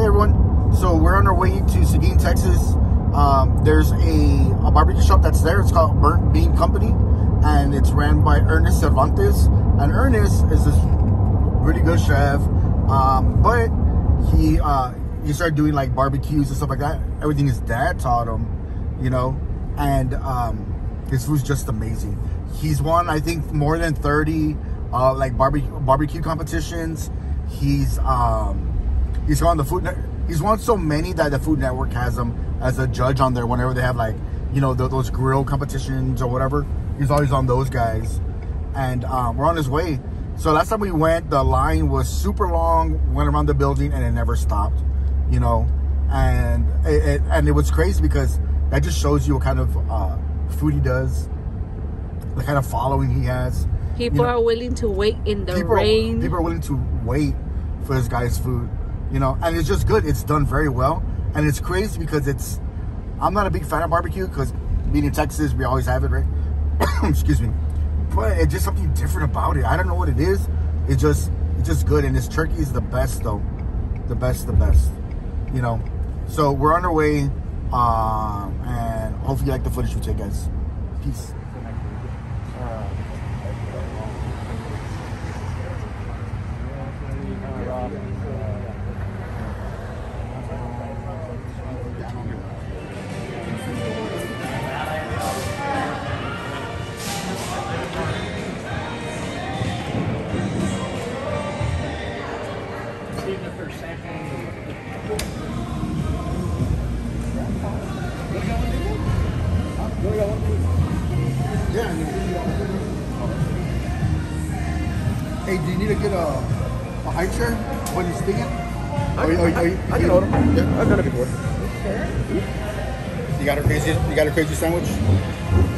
Hey everyone, so we're on our way to Seguin, Texas. There's a barbecue shop that's there. It's called Burnt Bean Company, and it's ran by Ernest Cervantes. And Ernest is this really good chef, but he started doing like barbecues and stuff like that. Everything his dad taught him, you know, and his food's just amazing. He's won, I think, more than 30 like barbecue competitions. He's on the Food Network. He's won so many that the Food Network has him as a judge on there whenever they have, like, you know, those grill competitions or whatever. He's always on those guys. And we're on his way. So last time we went, the line was super long, went around the building, and it never stopped, you know. And it was crazy because that just shows you what kind of food he does, the kind of following he has. People are willing to wait in the rain. People are willing to wait for this guy's food, you know, and it's just good. It's done very well, and it's crazy because it's, I'm not a big fan of barbecue because being in Texas, we always have it, right? Excuse me, but it's just something different about it. I don't know what it is. It's just good, and this turkey is the best though, the best, you know. So we're on our way, and hopefully you like the footage we take, guys. Peace. Hey, do you need to get a high chair when you stick it? I can order. Yeah, I've done it before. You got a crazy sandwich?